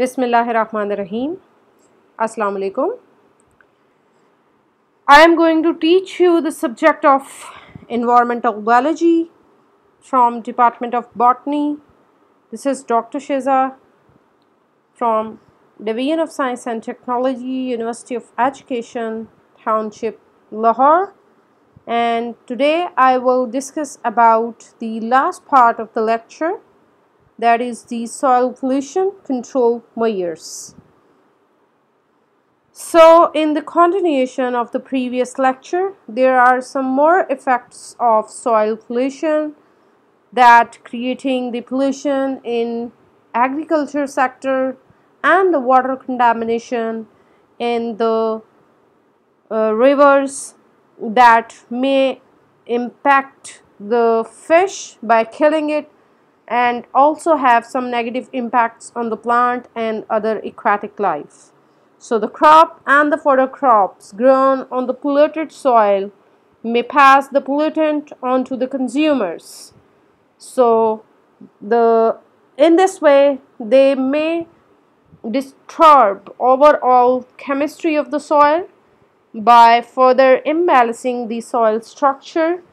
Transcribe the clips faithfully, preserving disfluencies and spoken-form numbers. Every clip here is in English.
Bismillahirrahmanirrahim. Assalamu alaikum. I am going to teach you the subject of environmental biology from Department of Botany. This is Doctor Sheza from Division of Science and Technology, University of Education, Township Lahore. And today I will discuss about the last part of the lecture, that is the soil pollution control measures. So in the continuation of the previous lecture, there are some more effects of soil pollution, that creating the pollution in agriculture sector and the water contamination in the uh, rivers that may impact the fish by killing it, and also have some negative impacts on the plant and other aquatic life. So the crop and the fodder crops grown on the polluted soil may pass the pollutant on to the consumers. So the in this way they may disturb overall chemistry of the soil by further imbalancing the soil structure.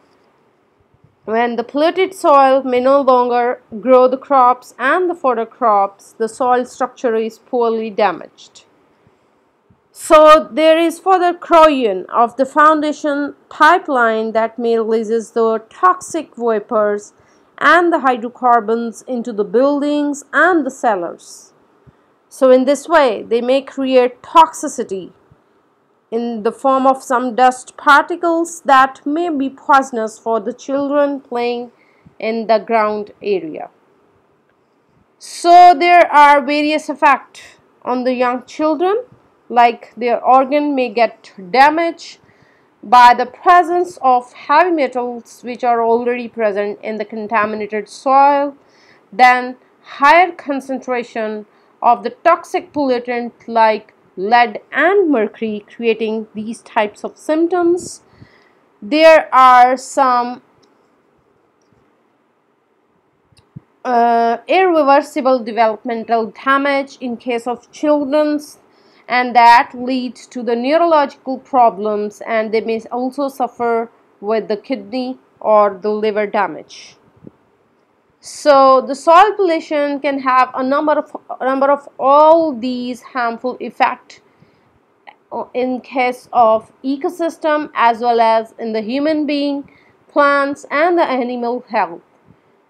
When the polluted soil may no longer grow the crops and the fodder crops, the soil structure is poorly damaged. So there is further corrosion of the foundation pipeline that may releases the toxic vapors and the hydrocarbons into the buildings and the cellars. So in this way they may create toxicity in the form of some dust particles that may be poisonous for the children playing in the ground area. So there are various effects on the young children, like their organ may get damaged by the presence of heavy metals which are already present in the contaminated soil. Then higher concentration of the toxic pollutant like lead and mercury, creating these types of symptoms. There are some uh, irreversible developmental damage in case of children, and that leads to the neurological problems, and they may also suffer with the kidney or the liver damage. So the soil pollution can have a number of a number of all these harmful effects in case of ecosystem as well as in the human being, plants and the animal health.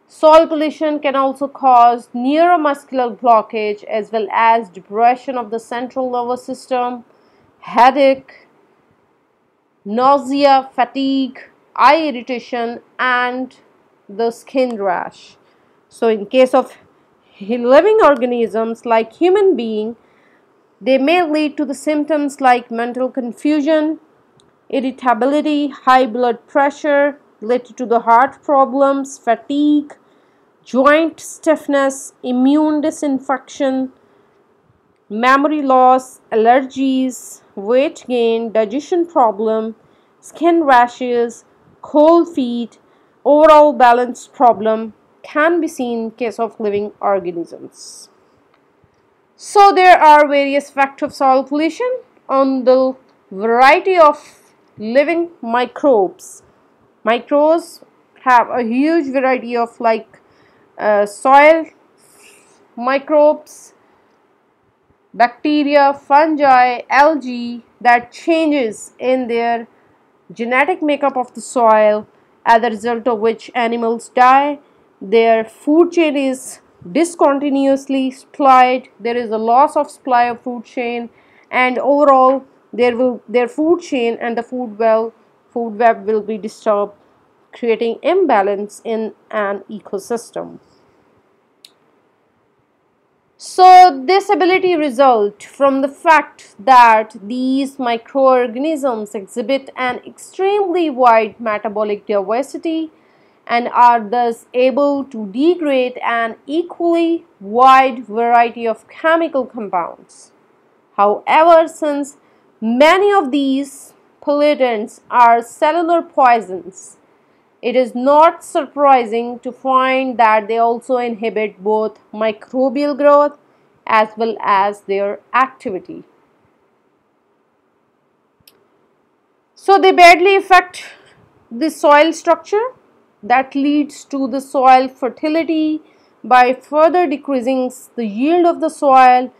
Soil pollution can also cause neuromuscular blockage as well as depression of the central nervous system, headache, nausea, fatigue, eye irritation and the skin rash. So in case of living organisms like human being, they may lead to the symptoms like mental confusion, irritability, high blood pressure, lead to the heart problems, fatigue, joint stiffness, immune disinfection, memory loss, allergies, weight gain, digestion problem, skin rashes, cold feet. Overall balance problem can be seen in case of living organisms. So there are various effects of soil pollution on the variety of living microbes. Microbes have a huge variety of like uh, soil microbes, bacteria, fungi, algae that changes in their genetic makeup of the soil, as a result of which animals die, their food chain is discontinuously supplied, there is a loss of supply of food chain, and overall there will their food chain and the food well food web will be disturbed, creating imbalance in an ecosystem. So this ability results from the fact that these microorganisms exhibit an extremely wide metabolic diversity and are thus able to degrade an equally wide variety of chemical compounds. However, since many of these pollutants are cellular poisons, it is not surprising to find that they also inhibit both microbial growth as well as their activity. So they badly affect the soil structure that leads to the soil fertility by further decreasing the yield of the soil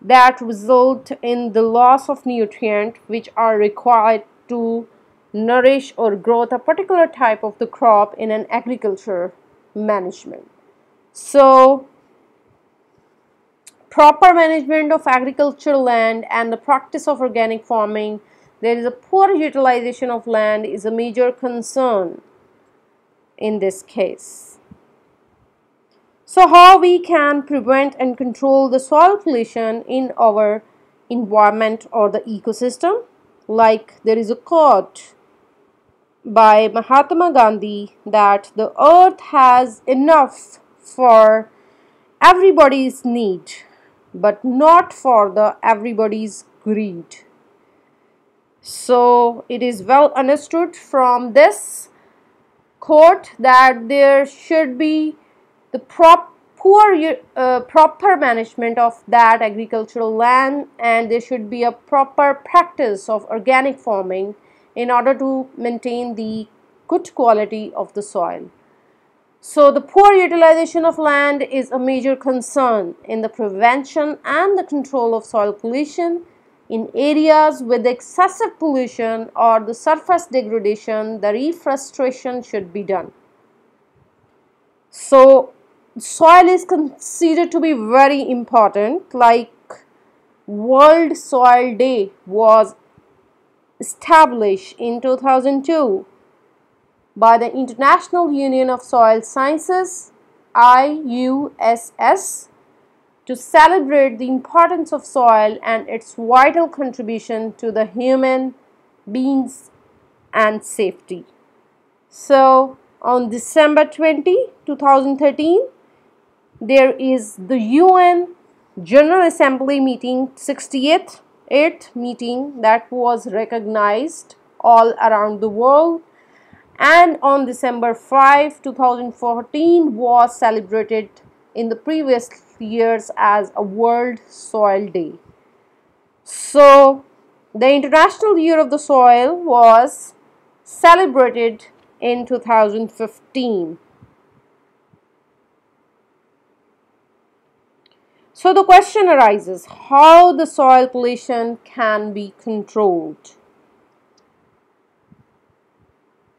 that result in the loss of nutrients which are required to nourish or growth a particular type of the crop in an agriculture management. So proper management of agricultural land and the practice of organic farming, there is a poor utilization of land is a major concern in this case. So how we can prevent and control the soil pollution in our environment or the ecosystem? Like there is a quote by Mahatma Gandhi that the earth has enough for everybody's need but not for the everybody's greed. So it is well understood from this quote that there should be the prop poor uh, proper management of that agricultural land, and there should be a proper practice of organic farming in order to maintain the good quality of the soil. So the poor utilization of land is a major concern in the prevention and the control of soil pollution. In areas with excessive pollution or the surface degradation, the reforestation should be done. So soil is considered to be very important. Like World Soil Day was established in two thousand two by the International Union of Soil Sciences I U S S to celebrate the importance of soil and its vital contribution to the human beings and safety. So on December twentieth two thousand thirteen, there is the U N General Assembly meeting, sixty-eighth meeting, that was recognized all around the world. And on December fifth two thousand fourteen was celebrated in the previous years as a World Soil Day. So the International Year of the Soil was celebrated in two thousand fifteen. So the question arises, how the soil pollution can be controlled?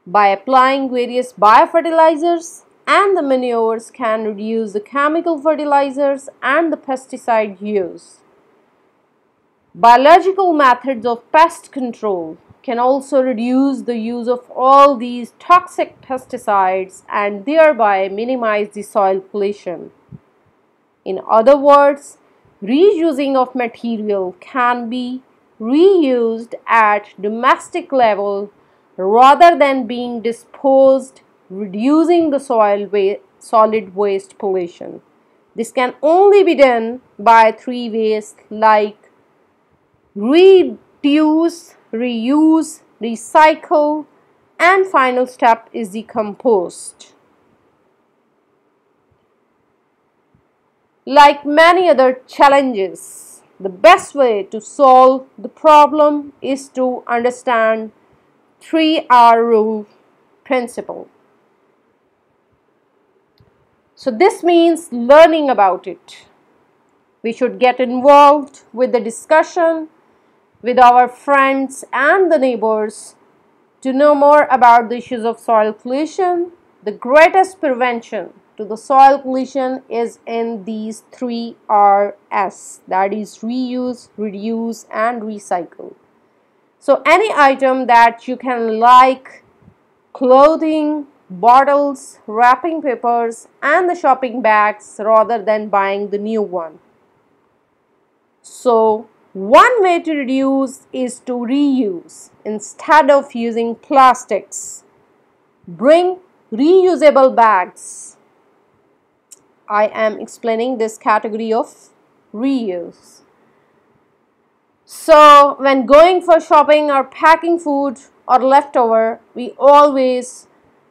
By applying various biofertilizers and the manures can reduce the chemical fertilizers and the pesticide use. Biological methods of pest control can also reduce the use of all these toxic pesticides and thereby minimize the soil pollution. In other words, reusing of material can be reused at domestic level rather than being disposed, reducing the soil wa- solid waste pollution. This can only be done by three ways, like reduce, reuse, recycle, and final step is the compost. Like many other challenges, the best way to solve the problem is to understand three R rule principle. So this means learning about it. We should get involved with the discussion with our friends and the neighbors to know more about the issues of soil pollution. The greatest prevention to the soil pollution is in these three R's, that is reuse, reduce and recycle. So any item that you can, like clothing, bottles, wrapping papers and the shopping bags, rather than buying the new one. So one way to reduce is to reuse. Instead of using plastics, bring reusable bags. I am explaining this category of reuse. So when going for shopping or packing food or leftover, we always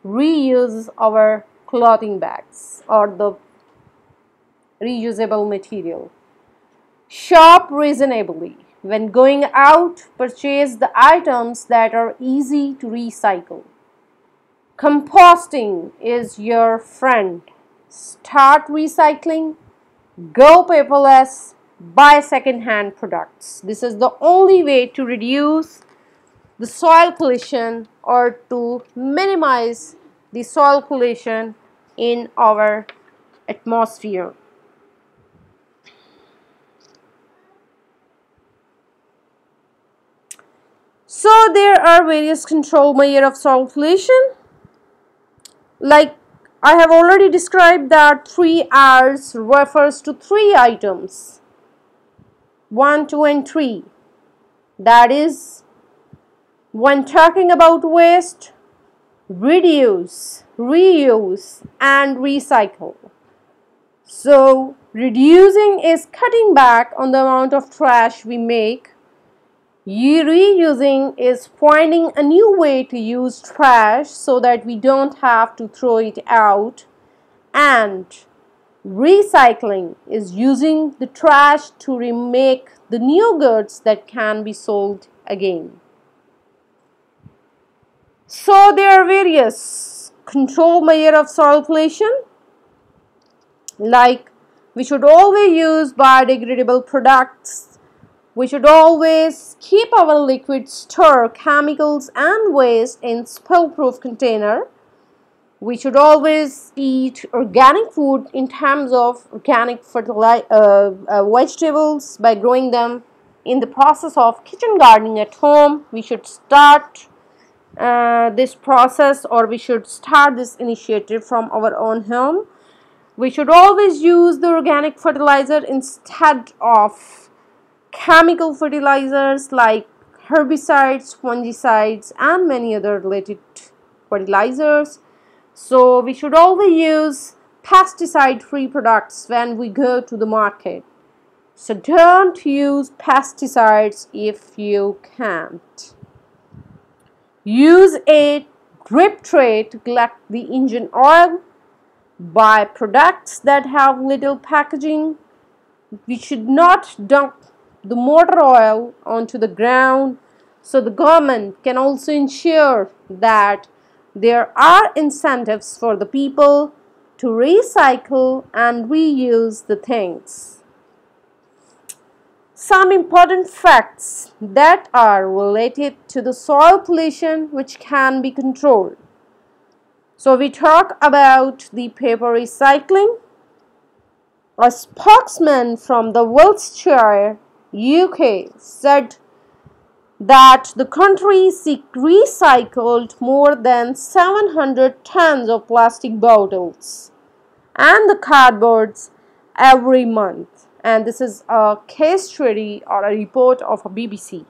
reuse our clothing bags or the reusable material. Shop reasonably. When going out, purchase the items that are easy to recycle. Composting is your friend. Start recycling, go paperless, buy second-hand products. This is the only way to reduce the soil pollution or to minimize the soil pollution in our atmosphere. So there are various control measures of soil pollution. Like I have already described that three R's refers to three items, one, two and three. That is, when talking about waste, reduce, reuse and recycle. So reducing is cutting back on the amount of trash we make. Reusing is finding a new way to use trash so that we don't have to throw it out. And recycling is using the trash to remake the new goods that can be sold again. So there are various control measures of soil pollution, like we should always use biodegradable products, we should always keep our liquid store, chemicals and waste in spill-proof container, we should always eat organic food in terms of organic fertilizer, uh, uh, vegetables by growing them in the process of kitchen gardening at home. We should start Uh, this process, or we should start this initiative from our own home. We should always use the organic fertilizer instead of chemical fertilizers like herbicides, fungicides and many other related fertilizers. So we should always use pesticide-free products when we go to the market. So don't use pesticides if you can't. Use a drip tray to collect the engine oil. Buy products that have little packaging. We should not dump the motor oil onto the ground. So the government can also ensure that there are incentives for the people to recycle and reuse the things. Some important facts that are related to the soil pollution which can be controlled. So we talk about the paper recycling. A spokesman from the Worcestershire, U K said that the country recycled more than seven hundred tons of plastic bottles and the cardboards every month. And this is a case study or a report of a B B C.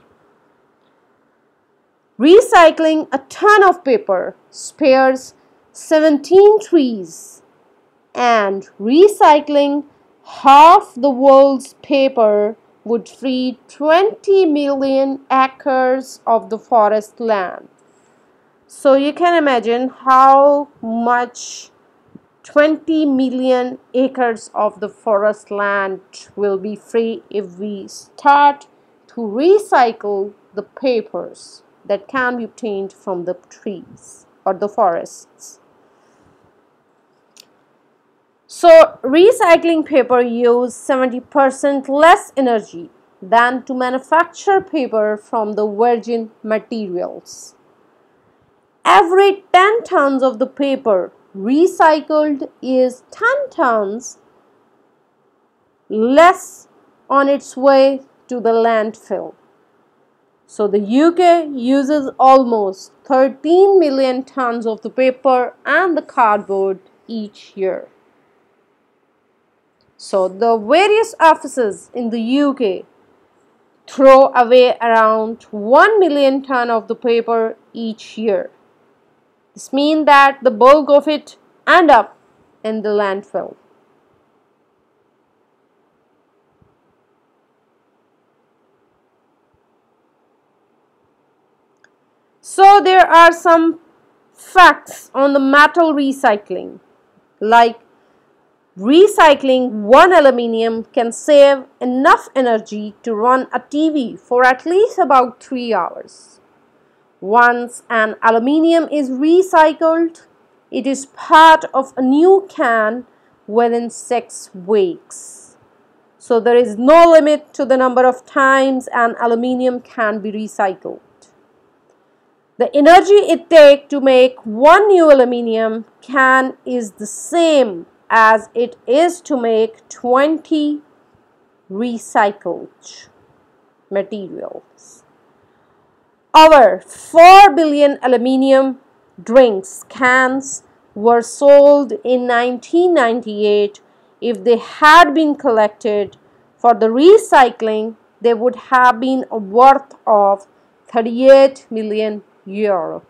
Recycling a ton of paper spares seventeen trees, and recycling half the world's paper would free twenty million acres of the forest land. So you can imagine how much twenty million acres of the forest land will be free if we start to recycle the papers that can be obtained from the trees or the forests. So recycling paper uses seventy percent less energy than to manufacture paper from the virgin materials. Every ten tons of the paper recycled is ten tons less on its way to the landfill. So the U K uses almost thirteen million tons of the paper and the cardboard each year. So the various offices in the U K throw away around one million ton of the paper each year. This means that the bulk of it ends up in the landfill. So there are some facts on the metal recycling, like Recycling one aluminium can save enough energy to run a T V for at least about three hours. Once an aluminium is recycled, it is part of a new can within six weeks. So there is no limit to the number of times an aluminium can be recycled. The energy it takes to make one new aluminium can is the same as it is to make twenty recycled materials. Over four billion aluminium drinks cans were sold in nineteen ninety-eight. If they had been collected for the recycling, they would have been a worth of thirty-eight million euro.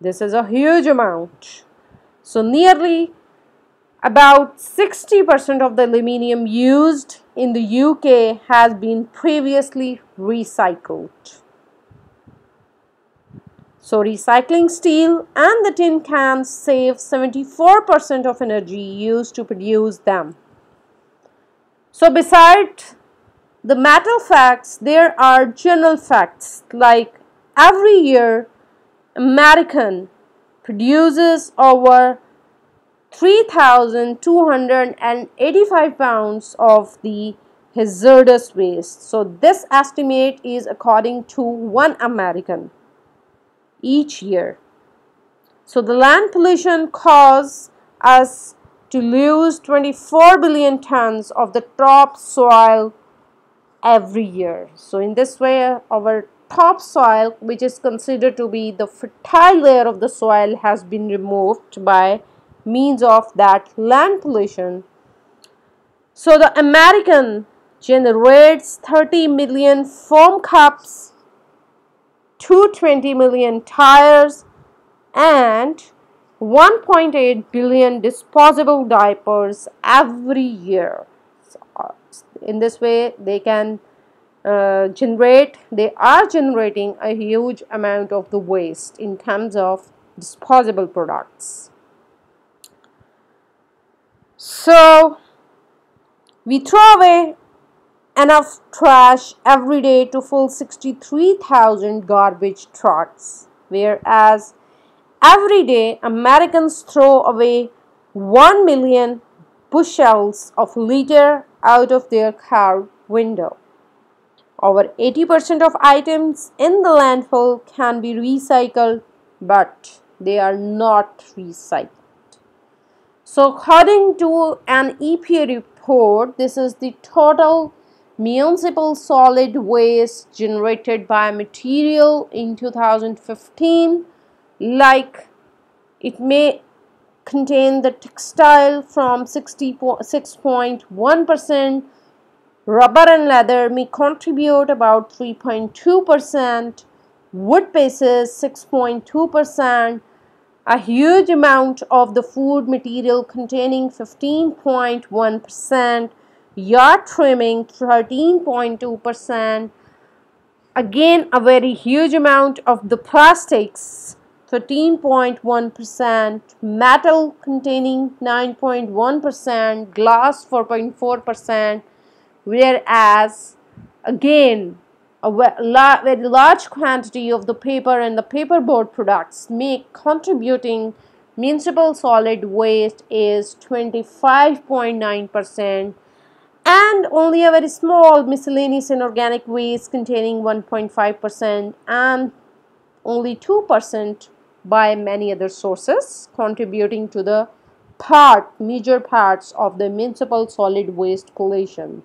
This is a huge amount. So nearly about sixty percent of the aluminium used in the U K has been previously recycled. So recycling steel and the tin cans save seventy-four percent of energy used to produce them. So besides the metal facts, there are general facts like every year American produces over three thousand two hundred eighty-five pounds of the hazardous waste. So this estimate is according to one American each year. So the land pollution causes us to lose twenty-four billion tons of the topsoil every year. So in this way, our topsoil, which is considered to be the fertile layer of the soil, has been removed by means of that land pollution. So the American generates thirty million foam cups, two hundred twenty million tires, and one point eight billion disposable diapers every year. So in this way, they can uh, generate, they are generating a huge amount of the waste in terms of disposable products. So we throw away enough trash every day to fill sixty-three thousand garbage trucks, whereas every day Americans throw away one million bushels of litter out of their car window. Over eighty percent of items in the landfill can be recycled, but they are not recycled. So according to an E P A report, this is the total municipal solid waste generated by material in two thousand fifteen. Like it may contain the textile from sixty-six point one percent, rubber and leather may contribute about three point two percent, wood bases six point two percent, a huge amount of the food material containing fifteen point one percent, yard trimming thirteen point two percent, again a very huge amount of the plastics thirteen point one percent, metal containing nine point one percent, glass four point four percent, whereas again a very large quantity of the paper and the paperboard products make contributing municipal solid waste is twenty-five point nine percent, and only a very small miscellaneous inorganic waste containing one point five percent and only two percent by many other sources, contributing to the part, major parts of the municipal solid waste collection.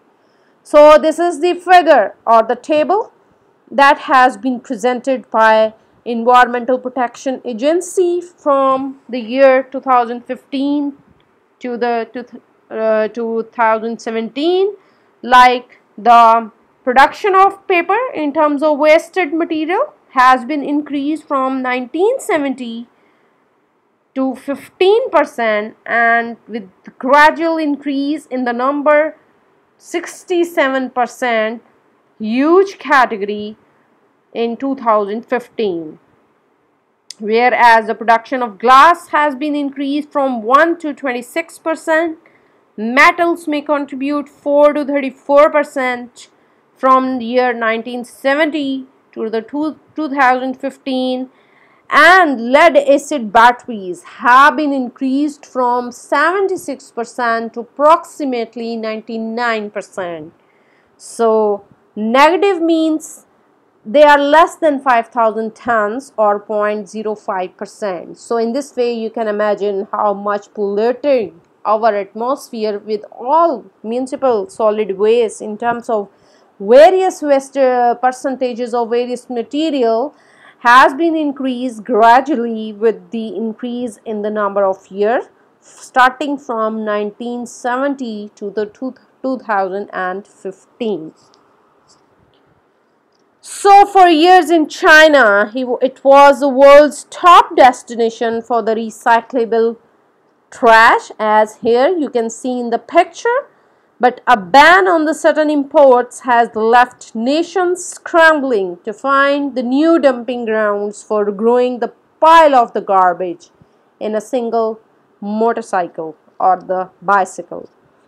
So this is the figure or the table that has been presented by Environmental Protection Agency from the year two thousand fifteen to the to, uh, two thousand seventeen, like the production of paper in terms of wasted material has been increased from nineteen seventy to fifteen percent, and with the gradual increase in the number sixty-seven percent huge category in two thousand fifteen, whereas the production of glass has been increased from one to twenty-six percent, Metals may contribute four to thirty-four percent from the year nineteen seventy to the two thousand fifteen, and lead acid batteries have been increased from seventy-six percent to approximately ninety-nine percent. So negative means they are less than five thousand tons or zero point zero five percent. So in this way you can imagine how much polluting our atmosphere with all municipal solid waste in terms of various waste uh, percentages of various material has been increased gradually with the increase in the number of years starting from nineteen seventy to the two thousand fifteen. So for years in China, it was the world's top destination for the recyclable trash, as here you can see in the picture. But a ban on the certain imports has left nations scrambling to find the new dumping grounds for growing the pile of the garbage in a single motorcycle or the bicycle.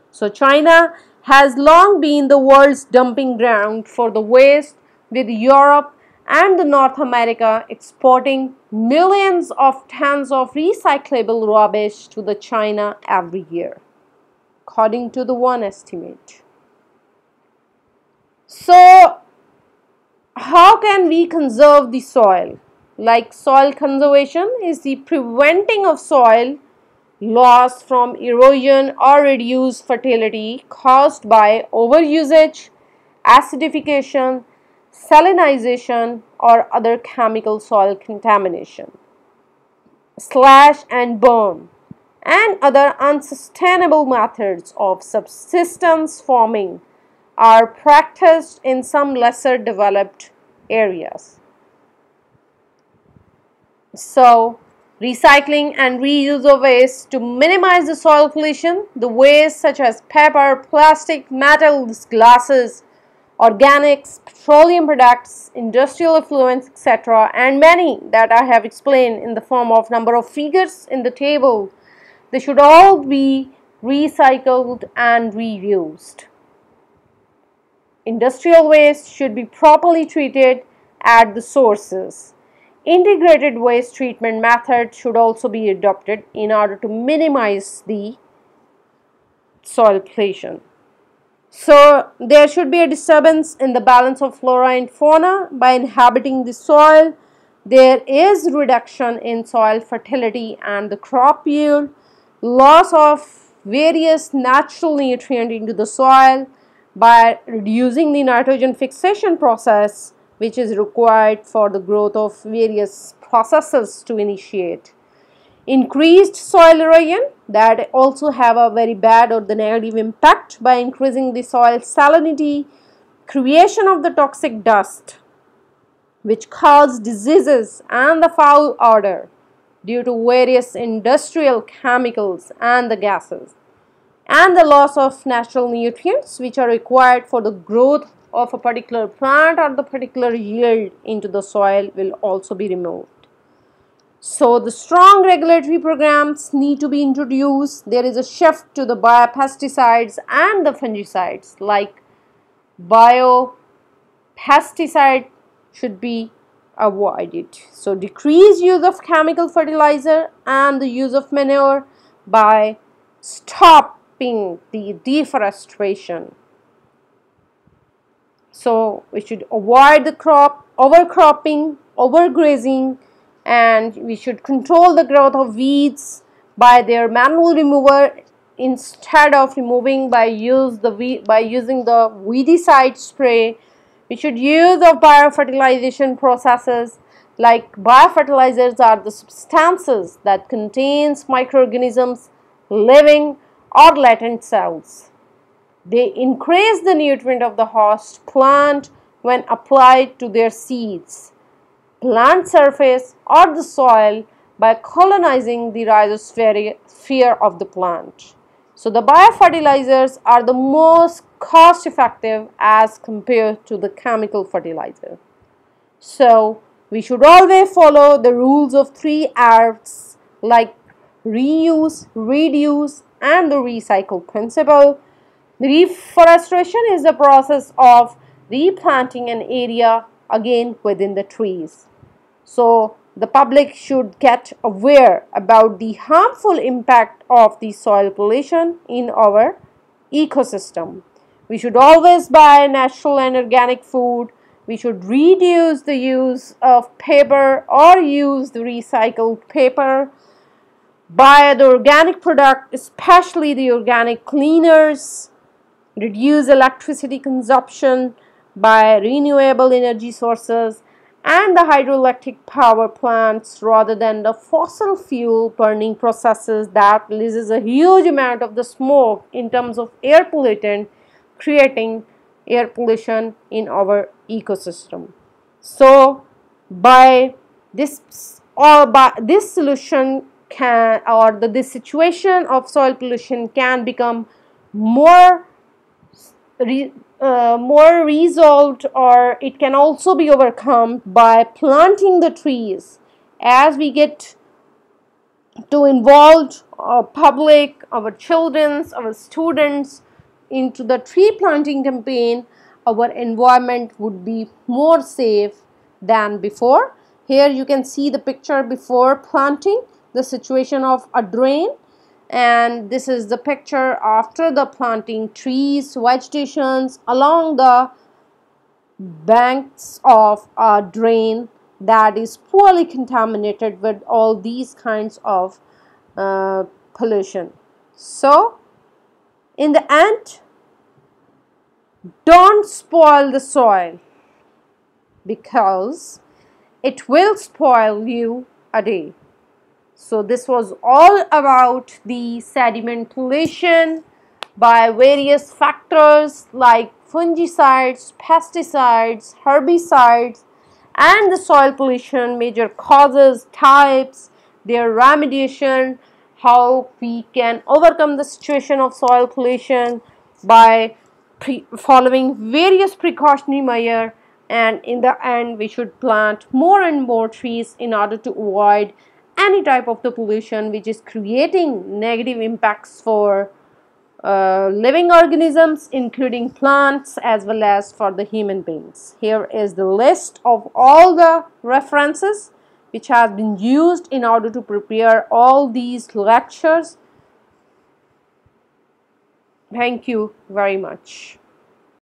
So China has long been the world's dumping ground for the waste, with Europe and the North America exporting millions of tons of recyclable rubbish to the China every year, according to the one estimate. So how can we conserve the soil? Like, soil conservation is the preventing of soil loss from erosion or reduced fertility caused by overusage, acidification, salinization, or other chemical soil contamination. Slash and burn and other unsustainable methods of subsistence farming are practiced in some lesser developed areas. So recycling and reuse of waste to minimize the soil pollution. The waste such as paper, plastic, metals, glasses, organics, petroleum products, industrial effluents, et cetera, and many that I have explained in the form of number of figures in the table, they should all be recycled and reused. Industrial waste should be properly treated at the sources. Integrated waste treatment method should also be adopted in order to minimize the soil pollution. So there should be a disturbance in the balance of flora and fauna by inhabiting the soil. There is reduction in soil fertility and the crop yield, loss of various natural nutrients into the soil by reducing the nitrogen fixation process, which is required for the growth of various processes to initiate. Increased soil erosion, that also have a very bad or the negative impact by increasing the soil salinity, creation of the toxic dust which cause diseases and the foul odor due to various industrial chemicals and the gases, and the loss of natural nutrients which are required for the growth of a particular plant or the particular yield into the soil will also be removed. So the strong regulatory programs need to be introduced. There is a shift to the biopesticides and the fungicides, like biopesticide should be avoided. So decrease use of chemical fertilizer and the use of manure by stopping the deforestation. So we should avoid the crop overcropping, overgrazing, and we should control the growth of weeds by their manual removal instead of removing by use the we by using the weedicide spray. We should use of biofertilization processes, like biofertilizers are the substances that contains microorganisms, living or latent cells. They increase the nutrient of the host plant when applied to their seeds, plant surface or the soil by colonizing the rhizosphere of the plant. So the biofertilizers are the most cost effective as compared to the chemical fertilizer. So we should always follow the rules of three R's, like reuse, reduce and the recycle principle. Reforestation is the process of replanting an area again within the trees. So the public should get aware about the harmful impact of the soil pollution in our ecosystem. We should always buy natural and organic food. We should reduce the use of paper or use the recycled paper. Buy the organic product, especially the organic cleaners. Reduce electricity consumption by renewable energy sources and the hydroelectric power plants rather than the fossil fuel burning processes that releases a huge amount of the smoke in terms of air pollutant, creating air pollution in our ecosystem. So by this or by this solution can or the this situation of soil pollution can become more Re, uh, more resolved, or it can also be overcome by planting the trees. As we get to involve our public, our children, our students into the tree planting campaign, our environment would be more safe than before. Here you can see the picture before planting, the situation of a drain. And this is the picture after the planting, trees, vegetations along the banks of a drain that is poorly contaminated with all these kinds of uh, pollution. So in the end, don't spoil the soil, because it will spoil you a day. So this was all about the sediment pollution by various factors like fungicides, pesticides, herbicides, and the soil pollution, major causes, types, their remediation, how we can overcome the situation of soil pollution by pre following various precautionary measures, and in the end we should plant more and more trees in order to avoid any type of the pollution which is creating negative impacts for uh, living organisms, including plants, as well as for the human beings. Here is the list of all the references which have been used in order to prepare all these lectures. Thank you very much.